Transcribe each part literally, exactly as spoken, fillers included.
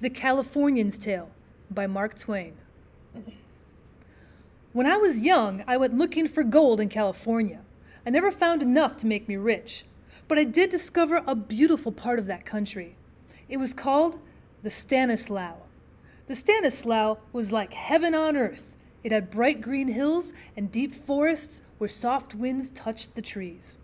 The Californian's Tale by Mark Twain. When I was young, I went looking for gold in California. I never found enough to make me rich, but I did discover a beautiful part of that country. It was called the Stanislaus. The Stanislaus was like heaven on earth. It had bright green hills and deep forests where soft winds touched the trees.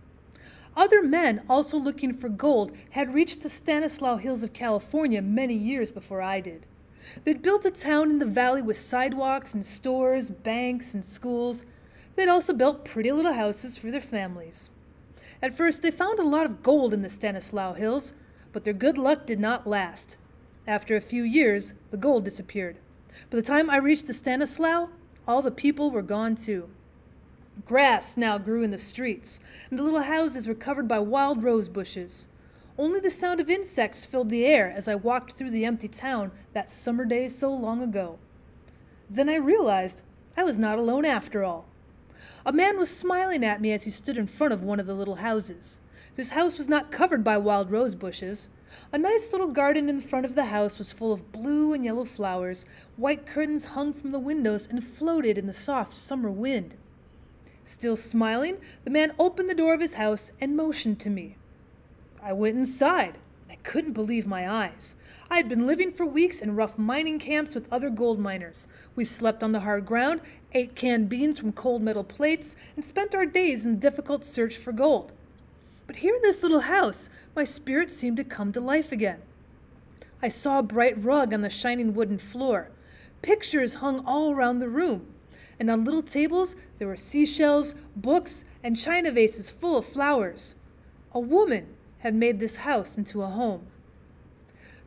Other men also looking for gold had reached the Stanislaus Hills of California many years before I did. They'd built a town in the valley with sidewalks and stores, banks and schools. They'd also built pretty little houses for their families. At first, they found a lot of gold in the Stanislaus Hills, but their good luck did not last. After a few years, the gold disappeared. By the time I reached the Stanislaus, all the people were gone too. Grass now grew in the streets, and the little houses were covered by wild rose bushes. Only the sound of insects filled the air as I walked through the empty town that summer day so long ago. Then I realized I was not alone after all. A man was smiling at me as he stood in front of one of the little houses. This house was not covered by wild rose bushes. A nice little garden in front of the house was full of blue and yellow flowers. White curtains hung from the windows and floated in the soft summer wind. Still smiling, the man opened the door of his house and motioned to me. I went inside. I couldn't believe my eyes. I had been living for weeks in rough mining camps with other gold miners. We slept on the hard ground, ate canned beans from cold metal plates, and spent our days in the difficult search for gold. But here in this little house, my spirit seemed to come to life again. I saw a bright rug on the shining wooden floor. Pictures hung all around the room. And on little tables, there were seashells, books, and china vases full of flowers. A woman had made this house into a home.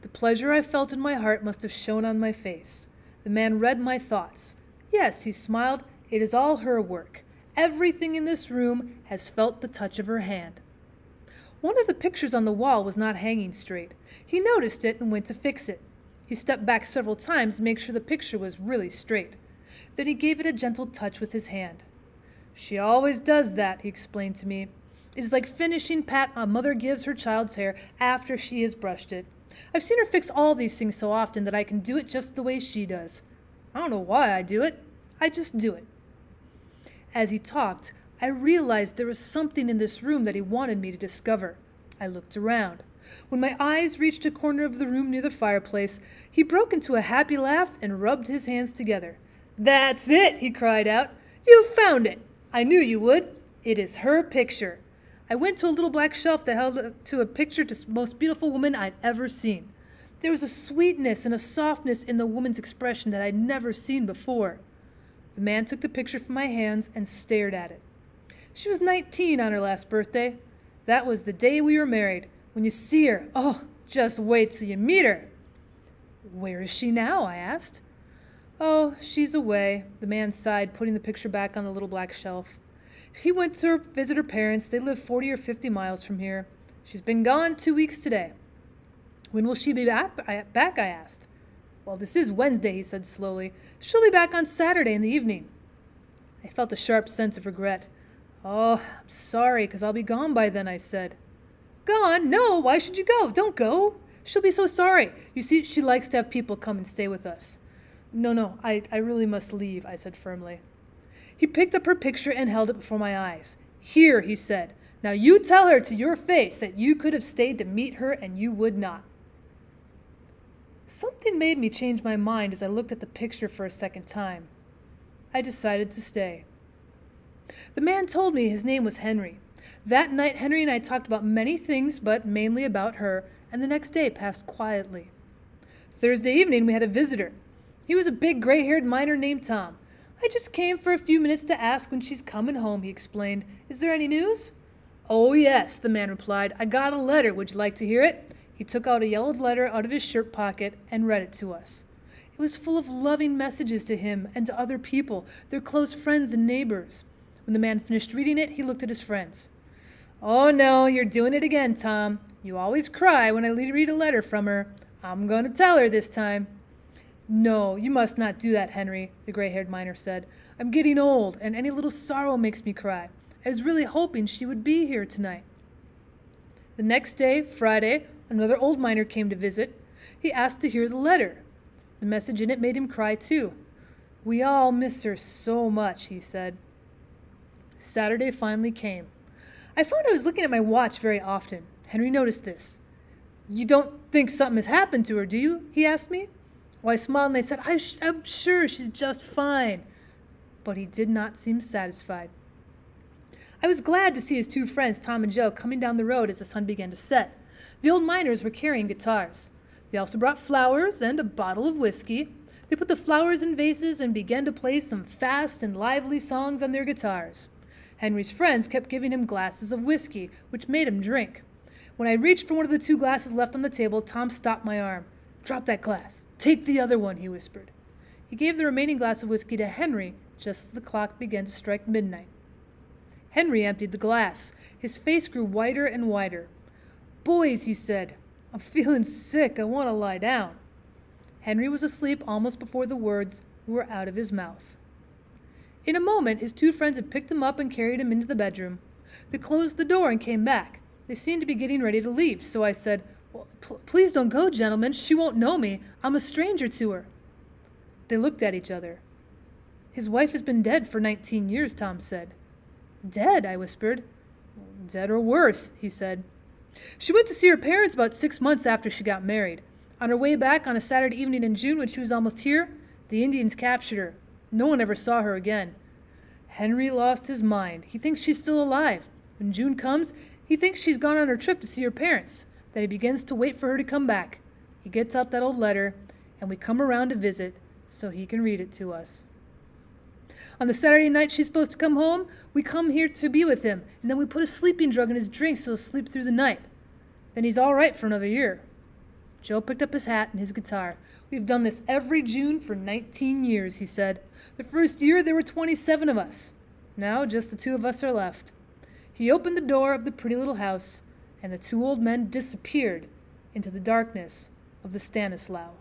The pleasure I felt in my heart must have shone on my face. The man read my thoughts. Yes, he smiled, it is all her work. Everything in this room has felt the touch of her hand. One of the pictures on the wall was not hanging straight. He noticed it and went to fix it. He stepped back several times to make sure the picture was really straight. Then he gave it a gentle touch with his hand. "She always does that," he explained to me. "It is like finishing pat a mother gives her child's hair after she has brushed it. I've seen her fix all these things so often that I can do it just the way she does. I don't know why I do it. I just do it." As he talked, I realized there was something in this room that he wanted me to discover. I looked around. When my eyes reached a corner of the room near the fireplace, he broke into a happy laugh and rubbed his hands together. "That's it," he cried out. "You found it. I knew you would. It is her picture." I went to a little black shelf that held up to a picture to the most beautiful woman I'd ever seen. There was a sweetness and a softness in the woman's expression that I'd never seen before. The man took the picture from my hands and stared at it. "She was nineteen on her last birthday. That was the day we were married. When you see her, oh, just wait till you meet her." "Where is she now?" I asked. "Oh, she's away," the man sighed, putting the picture back on the little black shelf. "She went to visit her parents. They live forty or fifty miles from here. She's been gone two weeks today." "When will she be back?" I asked. "Well, this is Wednesday," he said slowly. "She'll be back on Saturday in the evening." I felt a sharp sense of regret. "Oh, I'm sorry, because I'll be gone by then," I said. "Gone? No, why should you go? Don't go. She'll be so sorry. You see, she likes to have people come and stay with us." "No, no, I, I really must leave," I said firmly. He picked up her picture and held it before my eyes. "Here," he said. "Now you tell her to your face that you could have stayed to meet her and you would not." Something made me change my mind as I looked at the picture for a second time. I decided to stay. The man told me his name was Henry. That night, Henry and I talked about many things, but mainly about her, and the next day passed quietly. Thursday evening, we had a visitor. He was a big, gray-haired miner named Tom. "I just came for a few minutes to ask when she's coming home," he explained. "Is there any news?" "Oh, yes," the man replied. "I got a letter. Would you like to hear it?" He took out a yellowed letter out of his shirt pocket and read it to us. It was full of loving messages to him and to other people, their close friends and neighbors. When the man finished reading it, he looked at his friends. "Oh, no, you're doing it again, Tom. You always cry when I read a letter from her. I'm going to tell her this time." "No, you must not do that, Henry," the gray-haired miner said. "I'm getting old, and any little sorrow makes me cry. I was really hoping she would be here tonight." The next day, Friday, another old miner came to visit. he asked to hear the letter. The message in it made him cry too. "We all miss her so much," he said. Saturday finally came. I found I was looking at my watch very often. Henry noticed this. "You don't think something has happened to her, do you?" he asked me. Well, I smiled and I said, I sh I'm sure she's just fine. But he did not seem satisfied. I was glad to see his two friends, Tom and Joe, coming down the road as the sun began to set. The old miners were carrying guitars. They also brought flowers and a bottle of whiskey. They put the flowers in vases and began to play some fast and lively songs on their guitars. Henry's friends kept giving him glasses of whiskey, which made him drink. When I reached for one of the two glasses left on the table, Tom stopped my arm. "Drop that glass. Take the other one," he whispered. He gave the remaining glass of whiskey to Henry just as the clock began to strike midnight. Henry emptied the glass. His face grew whiter and whiter. "Boys," he said, "I'm feeling sick. I want to lie down." Henry was asleep almost before the words were out of his mouth. In a moment, his two friends had picked him up and carried him into the bedroom. They closed the door and came back. They seemed to be getting ready to leave, so I said, well, "Please don't go, gentlemen. She won't know me. I'm a stranger to her." They looked at each other. "His wife has been dead for nineteen years, Tom said. "Dead," I whispered. "Dead or worse," he said. "She went to see her parents about six months after she got married. On her way back on a Saturday evening in June when she was almost here, the Indians captured her. No one ever saw her again." Henry lost his mind. He thinks she's still alive. When June comes, he thinks she's gone on her trip to see her parents. Then he begins to wait for her to come back. He gets out that old letter, and we come around to visit so he can read it to us. On the Saturday night she's supposed to come home, we come here to be with him, and then we put a sleeping drug in his drink so he'll sleep through the night. Then he's all right for another year. Joe picked up his hat and his guitar. "We've done this every June for nineteen years, he said. The first year there were twenty-seven of us. Now just the two of us are left." He opened the door of the pretty little house, and the two old men disappeared into the darkness of the Stanislaus.